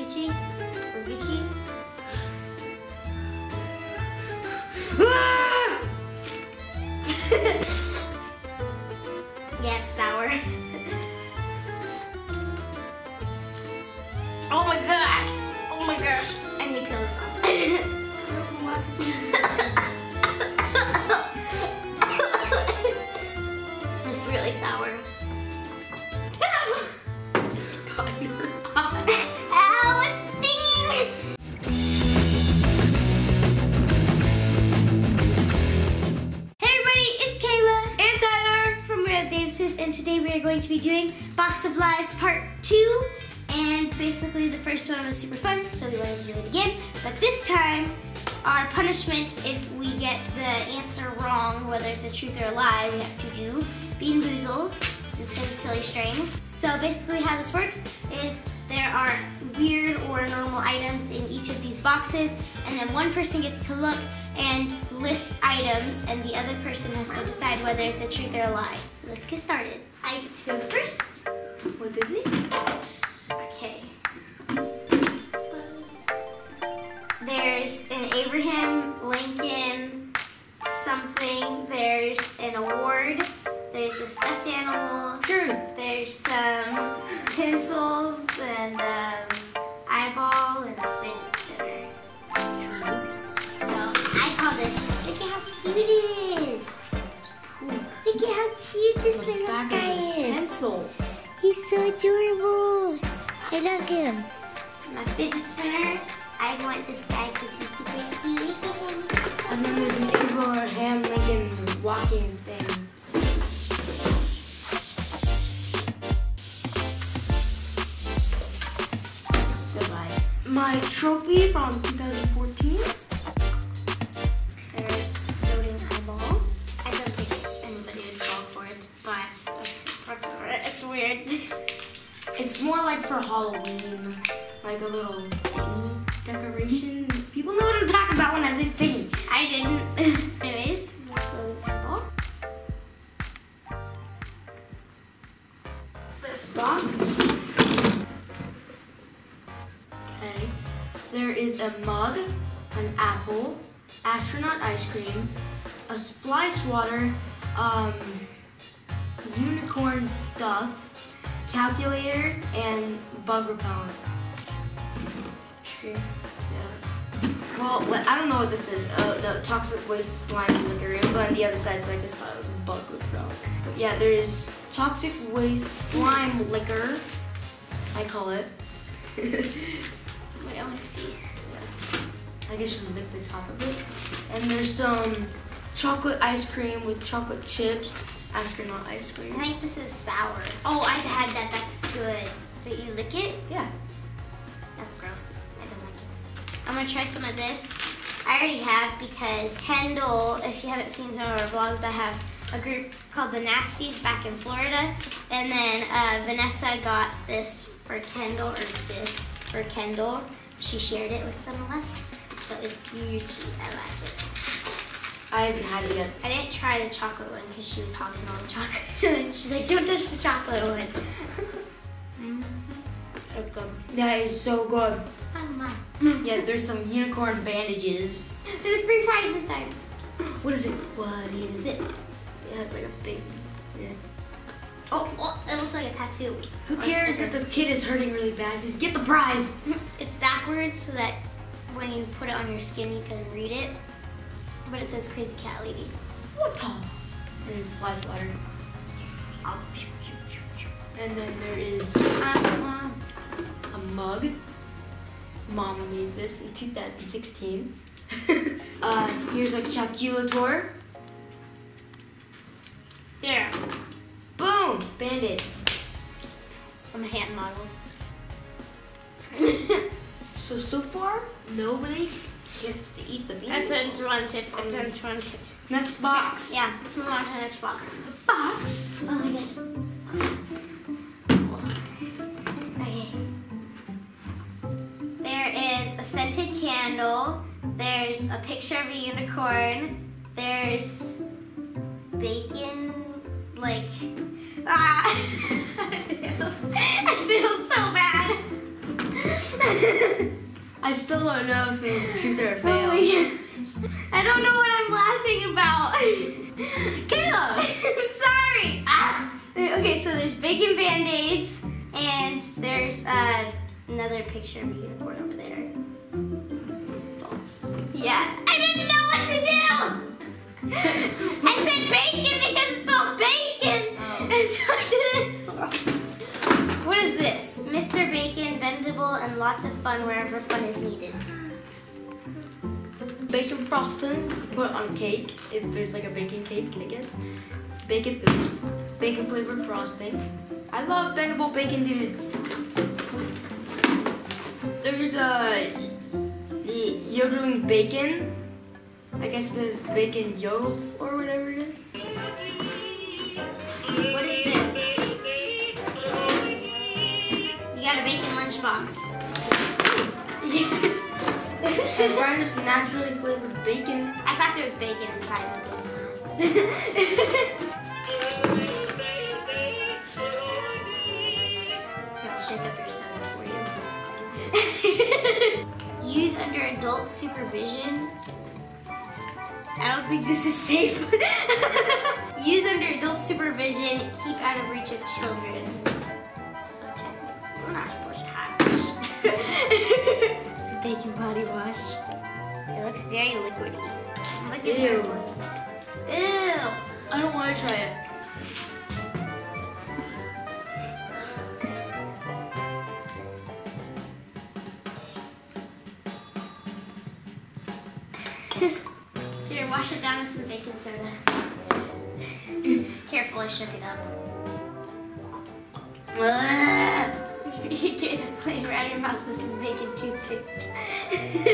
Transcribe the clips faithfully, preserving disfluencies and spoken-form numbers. Richie? Or Richie? Yeah, it's sour. Oh my god! Oh my gosh! I need to peel this off. It's really sour. God, you're hot. Ow, it's stinging! Hey everybody, it's Kayla and Tyler from Where Dave's His, and today we are going to be doing Box of Lies Part two. And basically the first one was super fun, so we wanted to do it again. But this time, our punishment, if we get the answer wrong, whether it's a truth or a lie, we have to do Bean Boozled and sing Silly String. So basically how this works is there are weird or normal items in each of these boxes, and then one person gets to look and list items, and the other person has to decide whether it's a truth or a lie. So let's get started. I get to go first. What did they do? Okay. There's an Abraham Lincoln something. There's an award. There's a stuffed animal. Sure. There's some pencils and an eyeball and a fidget spinner. So I call this, look at how cute it is. Look at how cute this look little guy is. Pencil. He's so adorable. I love him. My fidget spinner. I want this guy because he's super cute. And then there's an Abraham Lincoln walking thing. Goodbye. My trophy from two thousand fourteen. There's a floating eyeball. I don't think anybody would fall for it, but it's weird. It's more like for Halloween, like a little thingy decoration. People know what I'm talking about when I say thingy. I didn't. Anyways, let's go to the table. This box. Okay. There is a mug, an apple, astronaut ice cream, a fly swatter, um, unicorn stuff, calculator, and bug repellent. True. Yeah. Well, I don't know what this is. Uh, the Toxic Waste Slime Liquor. It was on the other side, so I just thought it was a bug repellent. But yeah, there's Toxic Waste Slime Liquor, I call it. Wait, I want to see. Yeah. I guess you can lick the top of it. And there's some chocolate ice cream with chocolate chips. Astronaut ice cream. I think this is sour. Oh, I've had that. That's good. But you lick it? Yeah. That's gross. I don't like it. I'm going to try some of this. I already have because Kendall, if you haven't seen some of our vlogs, I have a group called The Nasties back in Florida. And then uh, Vanessa got this for Kendall, or this for Kendall. She shared it with some of us. So it's huge. I like it. I haven't had it yet. I didn't try the chocolate one because she was hogging all the chocolate. She's like, don't touch the chocolate one. Mm-hmm. So good. That is so good. Oh, yeah, there's some unicorn bandages. There's a free prize inside. What is it? What is it? It has like a big... Yeah. Oh, oh, it looks like a tattoo. Who or cares sticker. If the kid is hurting really bad? Just get the prize. It's backwards so that when you put it on your skin, you can read it. But it says Crazy Cat Lady. What the? There's a fly swatter. And then there is um, a mug. Mama made this in two thousand sixteen. uh, here's a calculator. There. Boom! Bandit. I'm a hand model. So, so far, nobody gets to eat the bean. That's unwanted, that's unwanted. Next box. Yeah, let's move on to the next box. The box? Oh my gosh. Okay. There is a scented candle. There's a picture of a unicorn. There's bacon, like, ah! I feel so bad. I still don't know if it's truth or a fail. I don't know what I'm laughing about. Kayla, I'm sorry. Ah. Okay, so there's bacon band-aids, and there's uh, another picture of a unicorn over there. False. Yeah. I didn't know what to do. I said bacon because it's all bacon. Oh. And so I didn't. What is this? Mister Bacon, bendable, and lots of fun wherever fun is needed. Bacon frosting, put on cake, if there's like a bacon cake, I guess. It's bacon oops. Bacon flavored frosting. I love bendable bacon dudes. There's a yodeling bacon. I guess there's bacon yodels or whatever it is. What is this? You got a bacon lunchbox. And mine is naturally flavored bacon. I thought there was bacon inside, but there's not. I'll shake up your soda for you. Use under adult supervision. I don't think this is safe. Use under adult supervision. Keep out of reach of children. So technical. We're not supposed to have this. Bacon body wash. It looks very liquidy. Look at Ew. It. Ew. I don't want to try it. Here, wash it down with some baking soda. Careful, I shook it up. Ugh. It's pretty good to play around your mouth with some bacon toothpicks. Use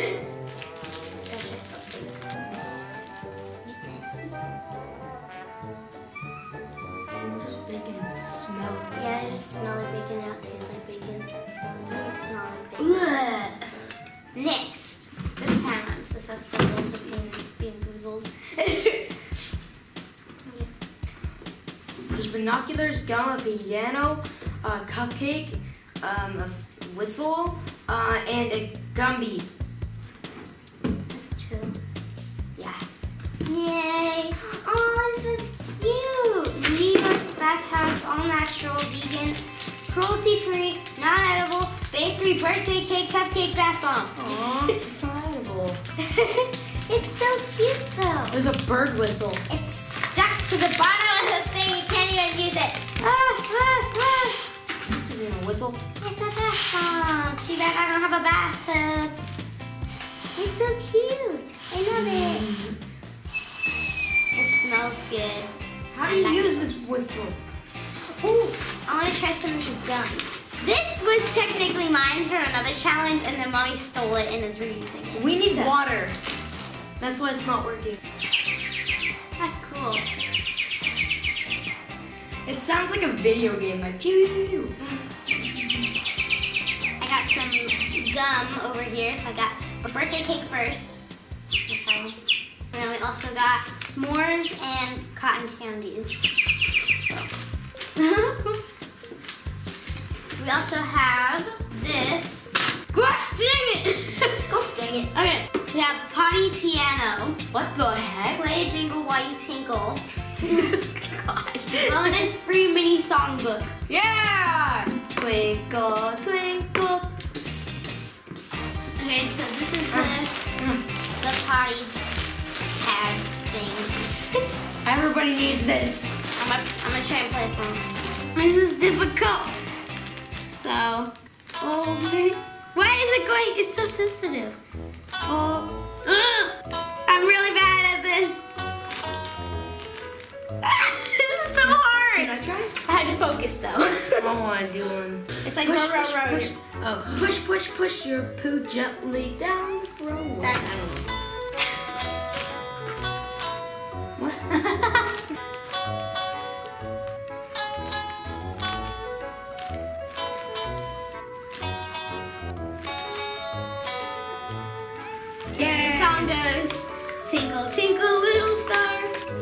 nice. Just bacon smell. Yeah, I just smell like bacon. I don't taste like bacon. I don't smell like bacon. Ugh. Next. This time I'm susceptible to being, being boozled. There's binoculars, gum, a piano, a cupcake, Um, a whistle, uh, and a gumby. That's true. Yeah. Yay! Oh, this one's cute! New York's Back House, all natural, vegan, cruelty-free, non-edible, bakery, birthday cake, cupcake, bath bomb. Aw, it's not edible. It's so cute, though. There's a bird whistle. It's stuck to the bottom of the thing. You can't even use it. Ah, ah, ah. You're gonna whistle? It's a bathtub. Too bad I don't have a bathtub. It's so cute. I love it. It smells good. How do you use this whistle? Ooh, I want to try some of these gums. This was technically mine for another challenge, and then Mommy stole it and is reusing it. We need so. water. That's why it's not working. That's cool. It sounds like a video game, like pew pew pew. I got some gum over here, so I got a birthday cake first. Okay. And then we also got s'mores and cotton candies. So. We also have this. Gosh dang it! Gosh dang it. Okay. We have potty piano. What the heck? Play a jingle while you tinkle. God. Bonus free mini songbook. Yeah! Twinkle, twinkle. Psst, psst, psst. Okay, so this is the, the potty pad things. Everybody needs this. I'm gonna, I'm gonna try and play a song. This is difficult. So, oh my. Why is it going? It's so sensitive. Oh, ugh. I'm really bad at this. This is so hard. Can I try? I had to focus though. I don't want to do one. It's like push, push, push, push. Oh, push, push, push your poo gently down the throat. That's I don't know. What? Yeah, the song goes, tinkle, tinkle, little star.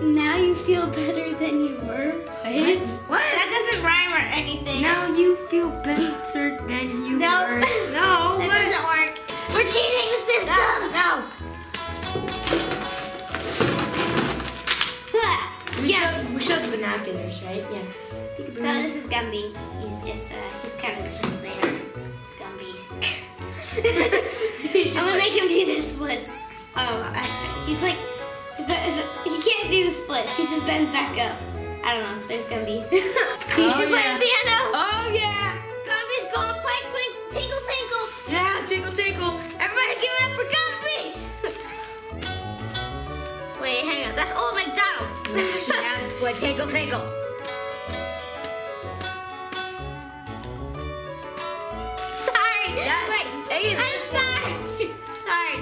Now you feel better than you were, right? What? That doesn't rhyme or anything. Now you feel better than you no. were. No. No. You're cheating the system! No! no. We, yeah. showed, we showed the binoculars, right? Yeah. So this is Gumby. He's just, uh, he's kind of just there. Gumby. I'm gonna like, make him do the splits. Oh, I, he's like, the, the, he can't do the splits. He just bends back up. I don't know. There's Gumby. You oh, should play yeah. the piano. Oh, yeah. Gumby's gonna play twinkle, tingle, tingle. Yeah, tingle, tingle. Everybody give it up for Gumby. Wait, hang on. That's Old MacDonald. You should ask what tingle, tingle. Sorry. Yeah. Wait, I'm sorry. Sorry.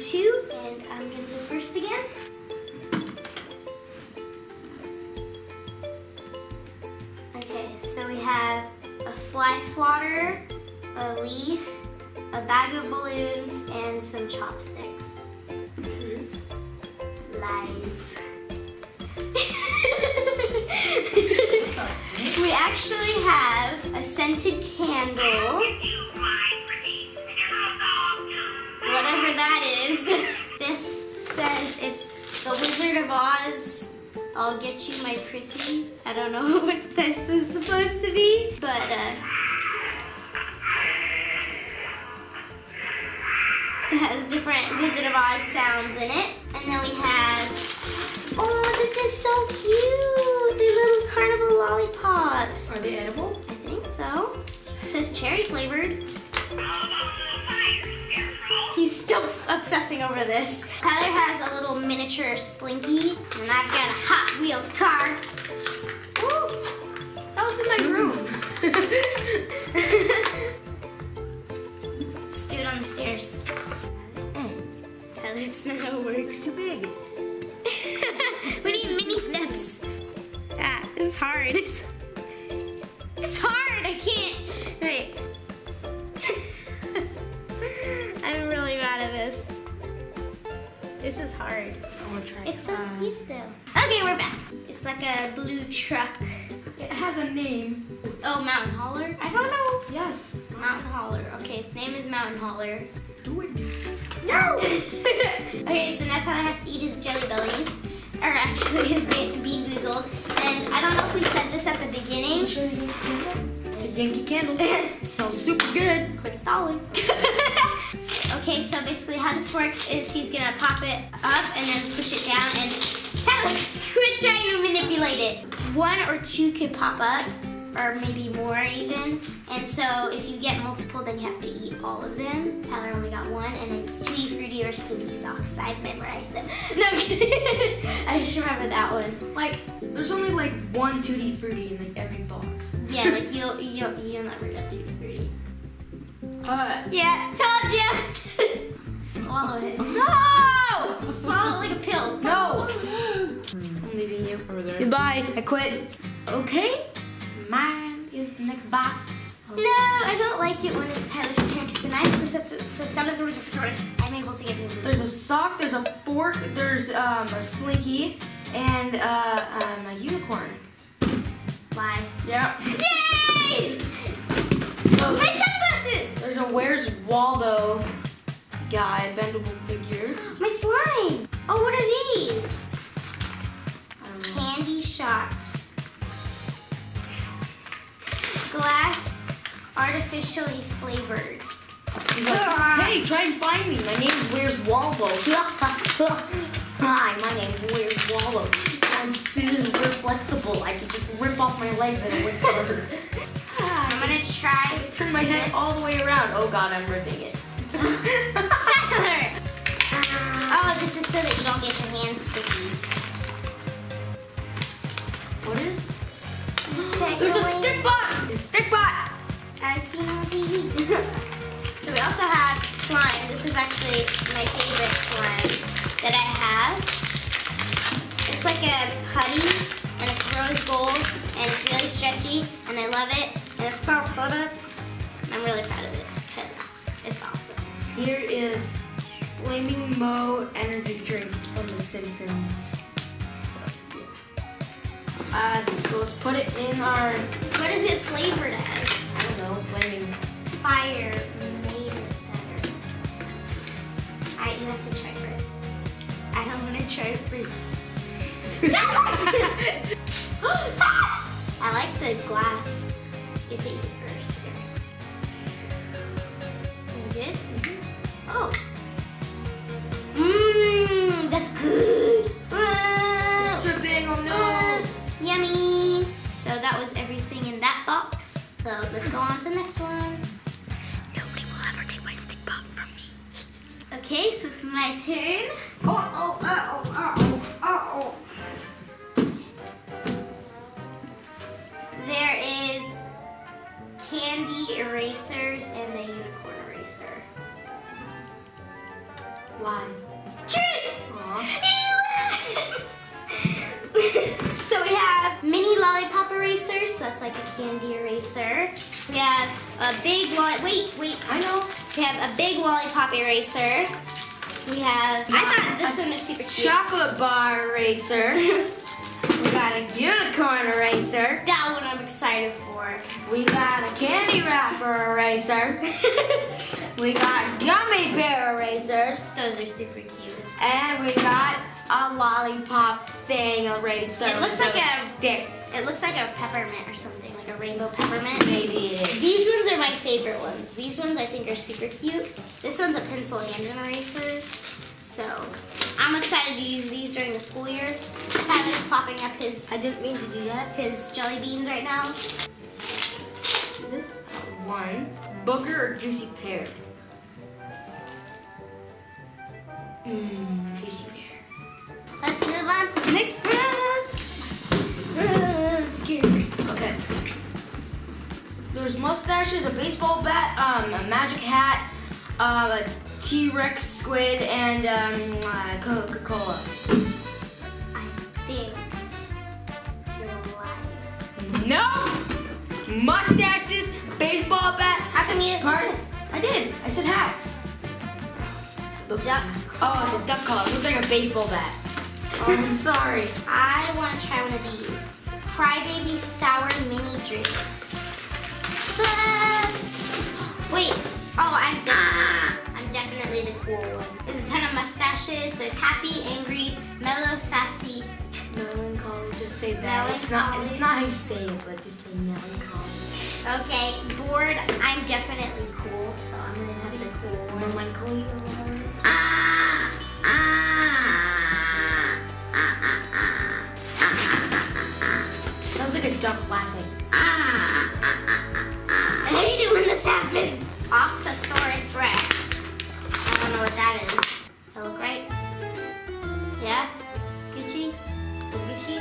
Two, and I'm gonna go first again. Okay, so we have a fly swatter, a leaf, a bag of balloons, and some chopsticks. Mm-hmm. Lies. We actually have a scented candle. Whatever that is. This says it's The Wizard of Oz, I'll Get You My Pretty. I don't know what this is supposed to be, but uh, it has different Wizard of Oz sounds in it. And then we have, oh, this is so cute. The little carnival lollipops. Are they edible? I think so. It says cherry flavored. He's still obsessing over this. Tyler has a little miniature Slinky, and I've got a Hot Wheels car. Ooh, that was in my room. Let's do it on the stairs. Mm. Tyler, it's not how it works. It's too big. We need mini steps. Ah, this is hard. It's, it's hard, I can't. Wait. I'm really mad at this. This is hard. I want to try. It's so um, cute though. Okay, we're back. It's like a blue truck. It has a name. Oh, Mountain Hauler? I don't know. Yes. Mountain Hauler. Okay, its name is Mountain Hauler. Do it. No! Okay, so that's how it has to eat his jelly bellies. Or actually his Bean Boozled. And I don't know if we said this at the beginning. It's a Yankee candle. It smells super good. Quit stalling. Okay, so basically how this works is he's gonna pop it up and then push it down and Tyler, quit trying to manipulate it. One or two could pop up, or maybe more even. And so if you get multiple, then you have to eat all of them. Tyler only got one, and it's Tutti Frutti or Slinky Socks. I've memorized them. No, I'm kidding. I just remember that one. Like, there's only like one Tutti Frutti in like every box. Yeah, like you'll you'll you'll never get Tutti Frutti. Uh, yeah, told you! Swallow it. No! Swallow it like a pill. No! I'm leaving you over there. Goodbye, I quit. Okay, mine is the next box. No, I don't like it when it's Tyler's turn because then I'm susceptible. I'm able to get rid of it. There's a sock, there's a fork, there's um, a Slinky, and uh, um, a unicorn. Bye. Yep. Yay! So, my sunglasses! There's a Where's Waldo guy, bendable figure. My slime! Oh, what are these? Um, Candy shots. Glass artificially flavored. He's like, hey, try and find me. My name's Where's Waldo. Hi, my name's Where's Waldo. I'm Susan. We're flexible. I can just rip off my legs and it would hurt. I'm gonna try to turn my head this. all the way around. Oh god, I'm ripping it. Tyler! Oh, this is so that you don't get your hands sticky. What is? Check There's away. a stick bot! It's a stick bot! I've seen on T V. So we also have slime. This is actually my favorite slime that I have. It's like a putty and it's rose gold, and it's really stretchy, and I love it. And it's our product. I'm really proud of it because it's awesome. Here is Flaming Moe energy drink from The Simpsons. So, yeah. Uh, let's put it in our. What is it flavored as? I don't know. Flaming fire made it better. Alright, you have to try first. I don't want to try first. I like the glass. You can eat first. Is it good? Mm-hmm. Oh. Mmm, that's good. It's dripping, oh no. Yummy. So that was everything in that box. So let's go on to the next one. Nobody will ever take my stick bot from me. Okay, so it's my turn. Oh, oh, oh, oh, oh, oh, oh. There is candy erasers and a unicorn eraser. Why? Cheers! So we have mini lollipop erasers, so that's like a candy eraser. We have a big lollipop, wait, wait, I know. We have a big lollipop eraser. We have, I thought this one was super cute. Chocolate bar eraser. We got a unicorn eraser. That one I'm excited for. We got a candy wrapper eraser. We got gummy bear erasers. Those are super cute. And we got a lollipop thing eraser. It looks like a stick. It looks like a peppermint or something, like a rainbow peppermint. Maybe it is. These ones are my favorite ones. These ones I think are super cute. This one's a pencil and an eraser. So, I'm excited to use these during the school year. Tyler's popping up his, I didn't mean to do that, his jelly beans right now. This one, booger or juicy pear? Mmm, juicy pear. Let's move on to the next round. Scary. Okay. There's mustaches, a baseball bat, um, a magic hat, uh, a T-Rex squid, and um, uh, Coca-Cola. I think you're alive. No! Mustaches, baseball bat. How come you didn't this? I did. I said hats. Looks duck. Oh, it's a duck call. It looks like a baseball bat. Oh, I'm sorry. I want to try one of these. Crybaby sour mini drinks. Wait. Oh, I'm done. Definitely the cool one. There's a ton of mustaches. There's happy, angry, mellow, sassy, melancholy. Just say that. It's not. It's not how you say it, but just say melancholy. Okay. Bored. I'm definitely cool, so I'm gonna have the cool one. Melancholy. Sounds like a duck laughing. I know you do when this happened. Octosaurus Rex. I don't know what that is. Does that look right? Yeah? Gucci? Or Gucci?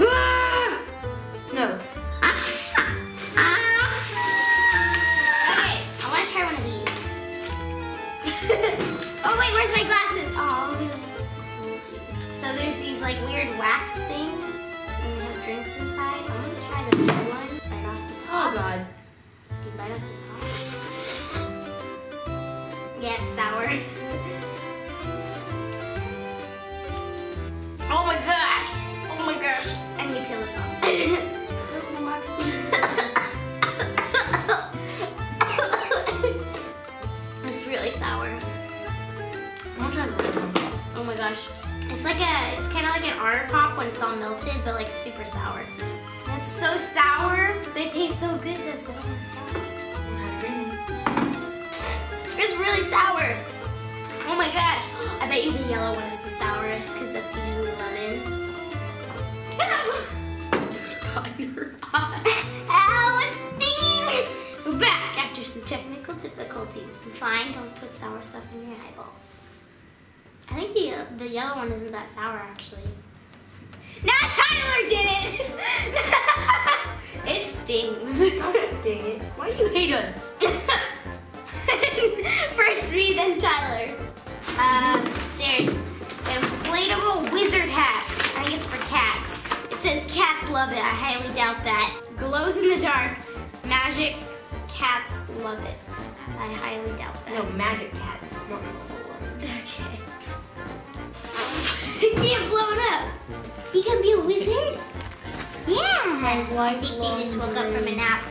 Ah! No. Okay, I want to try one of these. Oh wait, where's my glasses? Oh, look at that. So there's these like weird wax things, and they have drinks inside. I want to try the blue one right off the top. Oh god. Right off the top. Yeah, it's sour. Oh my gosh! Oh my gosh! I need to peel this off. It's really sour. I'll try the one. Oh my gosh! It's like a, it's kind of like an Otter Pop when it's all melted, but like super sour. It's so sour. They taste so good though, so don't sour. It's really sour. Oh my gosh. I bet you the yellow one is the sourest because that's usually lemon. Got your eye. Ow, it stings. We're back after some technical difficulties. Fine, don't put sour stuff in your eyeballs. I think the, uh, the yellow one isn't that sour actually. Now Tyler did it! It stings. Oh, dang it. Why do you hate us? First me, then Tyler. Uh, there's an inflatable wizard hat. love it. I highly doubt that. Glows in the dark. Magic cats love it. I highly doubt that. No, magic cats. Not normal ones. Okay. You can't blow it up. You gonna be a wizard? Yeah. I, I think they just woke up from a nap.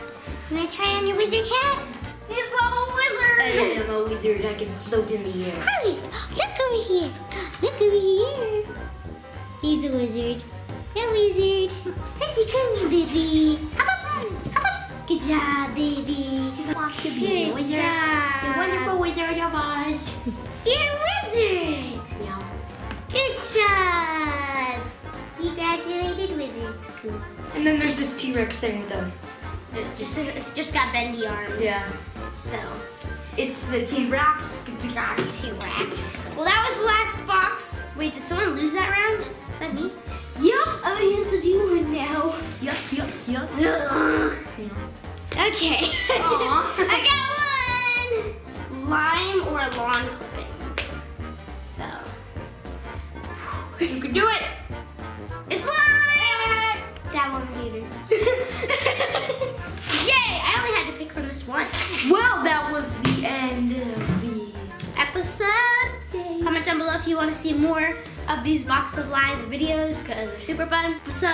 You wanna try on your wizard hat? It's a wizard! I am a wizard. I can float in the air. Harley, look over here. Look over here. He's a wizard. No wizard. Percy, come here, baby. Up, up, up. Good job, baby. He's off to be a wizard. The wonderful Wizard of Oz. You're a wizard. No. Good job. You graduated wizard school. And then there's this T-Rex thing with them. It's just, it's just got bendy arms. Yeah. So. It's the T-Rex. T-Rex. T-Rex. Well, that was the last box. Wait, did someone lose that round? Was that me? Yup, I have to do one now. Yup, yup, yup. Okay. Aww. I got one! Lime or lawn clippings. So. You can do it! It's lime! That one haters. Yay! I only had to pick from this once. Well, that was the end of the episode. Yay. Comment down below if you want to see more of these Box of Lies videos because they're super fun. So,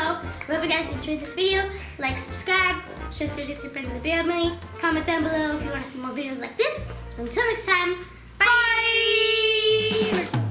we hope you guys enjoyed this video. Like, subscribe, share it with your friends and family. Comment down below if you want to see more videos like this. Until next time, bye! Bye.